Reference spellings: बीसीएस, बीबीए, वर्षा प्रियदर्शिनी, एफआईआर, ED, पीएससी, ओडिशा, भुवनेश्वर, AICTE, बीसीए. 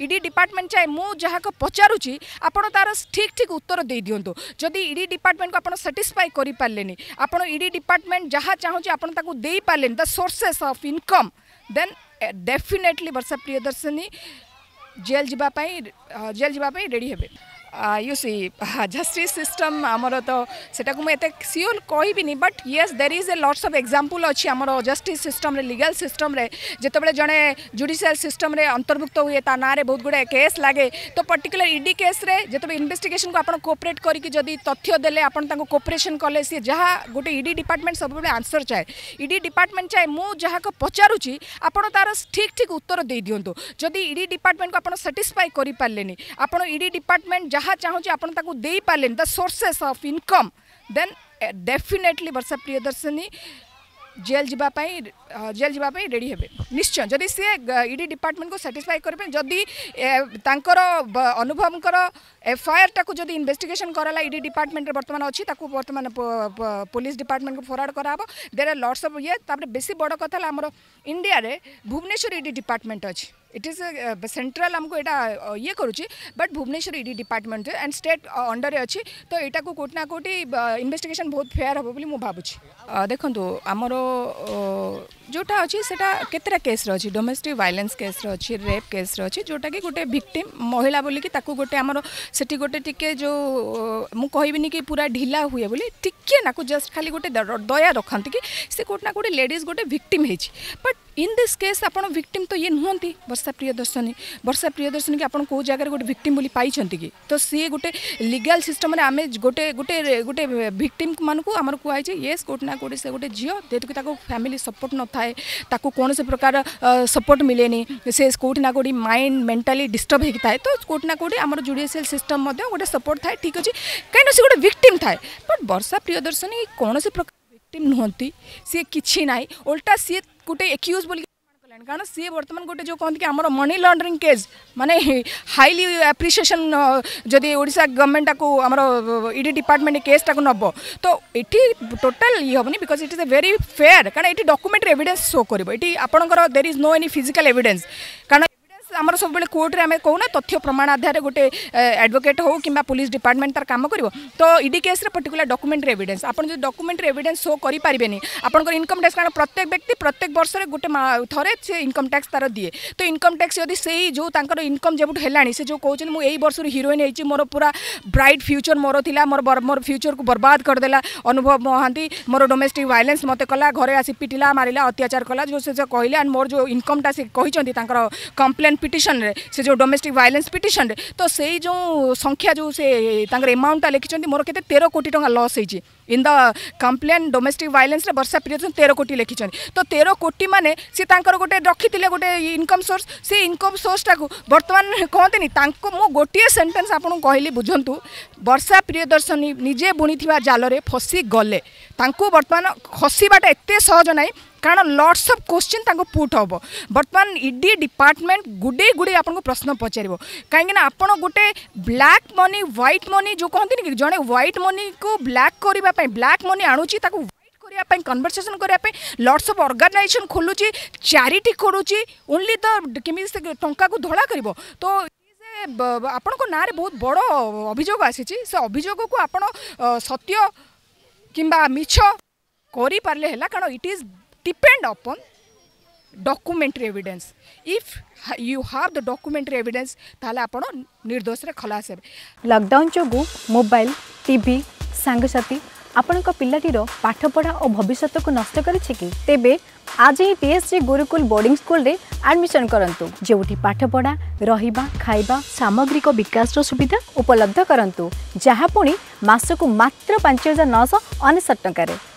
ED department चाहे मुझे पचारूँ आपड़ तार ठीक ठीक उत्तर दे दिंतु जदि ईडी डिपार्टमेंट को आपड़ साटिस्फाई करें आपड़ ईडी डिपार्टमेंट जहाँ चाहूँगी आपड़ी पारे the sources of income then definitely वर्षा प्रियदर्शिनी jail जावाई रेडी हे। यू सी जस्टिस सिस्टम आमर तो सेटा को मैं सियोर कहबिनी but yes there is a lots of example अच्छी आमर जस्टिस सिस्टम रे लीगल सिस्टम रे जिते जड़े जुडिशियल सिस्टम रे अंतर्भुक्त हुए ता ना बहुत गुड़े केस लगे तो पर्टिकुलर ईडी केस रे जिते इन्वेस्टिगेशन को आपन कोऑपरेट करिक जदी तथ्य देले आपन ताको कोऑपरेशन कले सी जहाँ गोटे ईडी डिपार्टमेंट सब बेले आंसर चाहे ईडी डिपार्टमेंट चाहे मु जहाँ को पचारूँ आपड़ तार ठीक ठीक उत्तर दे दिंतु जदि ईडी डिपार्टमेंट को आपन साटिस्फाई करें आपड़ ईडी डिपार्टमेंट जहाँ चाहूँगी आपड़ी पारे the sources of income then definitely वर्षा प्रियदर्शिनी jail जावाई रेडी हे। निश्चय जदि सी ईडी डिपार्टमेंट को साटिस्फाई करें जदि अनुभव एफआईआर टाक इन्वेस्टिगेशन कराला ईडी डिपार्टमेंट बर्तमान अच्छी बर्तमान पुलिस डिपार्टमेंट को फरवर्ड कराब देर आर लॉट्स ऑफ ये बेस बड़ कथा आम इंडिया रे भुवनेश्वर ईडी डिपार्टमेंट अच्छी इट इज सेंट्रल आमको यहाँ ये करुच्ची but भुवनेश्वर ED department and state under अच्छी तो यहाँ कोटी ना कोटी इन्वेस्टिगेशन बहुत फेयर हम बोली भावुची। देखो आमर जोटा अच्छी केतरा केस रही डोमेस्टिक वायलेंस केस रही रेप केस रही जोटा कि गोटे विक्टिम महिला बोलिकी गोटे आमर से गोटे टिके जो मु कहबिनी कि पूरा ढिला हुए बोली टिके ना जस्ट खाली गोटे दया रखती कि से कोटी ना कोटी लेडीज गोटे विक्टिम होती बट इन दिस केस आपन विक्टिम तो ये नुहंती वर्षा प्रियदर्शिनी कि आपन को जगह गोटे विक्टिम बोली पाई कि तो सी गोटे लीगल सिस्टम रे आमे गोटे गोटे गोटे विक्टिम मानकू आमर कुआइछे येस कोट ना कोटे से गोटे झियो जेतुकी ताको फैमिली सपोर्ट न थाए ताको कोनसे प्रकार सपोर्ट मिलेनी से कोट ना कोटी माइंड मेंटली डिस्टर्ब हेकी थाए तो कोट ना कोटी आमर जुडिशियल सिस्टम मध्ये गोटे सपोर्ट थाए ठीक अछि काइनो से गोटे विक्टिम थाए बट वर्षा प्रियदर्शिनी कोनसे प्रकार विक्टिम नुहंती सी किछि नाही उल्टा सी गोटे एक्यूज बोल कारण सी बर्तमान गोटे जो कहते कि आम मनी लंडरिंग केस माने हाईली एप्रिसिएशन जदि ओडिशा गवर्नमेंट को आम ईडी डिपार्टमेंट केस टाक नब तो ये टोटाल ये हेनी because it is a very fair कारण ये डॉक्यूमेंट एविडेंस शो कर आपंकर there is no any physical evidence कारण आमर सब बेले कोर्ट में कहना तथ्य प्रमाण आधार गोटे एडवोकेट हो कि पुलिस डिपार्टमेंट तार काम करिवो तो ईडी केस रे पर्टिकुलर डॉक्यूमेंट एविडेंस आपन जो डॉक्यूमेंट एविडेंस शो करि पारिबेनी आपनकर इनकम टैक्स कारण प्रत्येक व्यक्ति प्रत्येक वर्ष रे गोटे थरे से इनकम टैक्स तार दिए तो इनकम टैक्स यदि सेही जो तांकर इनकम जेबुट हेलानी से जो कहउछन मु एई वर्ष रे हीरोइन हेची मोर पूरा ब्राइट फ्यूचर मोर थिला मोर फ्यूचर को बर्बाद कर देला अनुभव महांती मोर डोमेस्टिक वायलेंस मते कला घरे आसी पिटिला मारिला अत्याचार कला जो से कहले एंड मोर जो इनकम टा से कहिचंती तांकर कंप्लेंट पिटिशन रे से जो डोमेस्टिक वायलेंस पिटिशन रे तो से जो संख्या जो से एमाउंटा लिखिं मोर के 13 कोटी टका लॉस होती in the complain domestic violence रे वर्षा प्रियदर्शिनी 13 कोटी लिखिं तो 13 कोटी माने सी तांकर गोटे रखिथिले गोटे इनकम सोर्स से इनकम सोर्स टाकू बर्तमान कहतेनी मो गोटे सेंटेंस आपन कहली बुझंतु वर्षा प्रियदर्शिनी निजे बुणीथिबा जाल रे फसी गले तांको बर्तमान खसीबाटा एते सहज नाही कारण लॉट्स ऑफ क्वेश्चन तांको पुट हम बर्तमान ईडी डिपार्टमेंट गुडे गुडे आपन को प्रश्न पचार कहीं आपन गोटे ब्लैक मनी व्हाइट मनी जो कहते हैं कि जड़े व्हाइट मनी को ब्लैक करने ब्लैक मनी आणुची कन्वर्सेशन करने लॉट्स ऑफ ऑर्गेनाइजेशन खोलुची चैरिटी करुची ओनली द किमी से टंका को धड़ा कर तो आपण को नारे बहुत बड़ अभियोग आसी अभियोग को आपण सत्य किंबा मिछ करि पारले हला कारण it is depend upon documentary evidence if you have the documentary evidence ताले आपण निर्दोष रे खलास हे। लॉकडाउन जोगु मोबाइल टीवी सांगसाथी आपण को पिल्लाटीर पाठपढ़ा और भविष्य को नष्ट करिछि कि तेबे आज ही पीएससी गुरुकुल बोर्डिंग स्कूल रे एडमिशन करंतु जेउठी पाठपढ़ा रहिबा खाइबा सामग्रिक विकास रो सुविधा उपलब्ध करंतु जहा पुणी मासकु मात्र 5999 टका रे।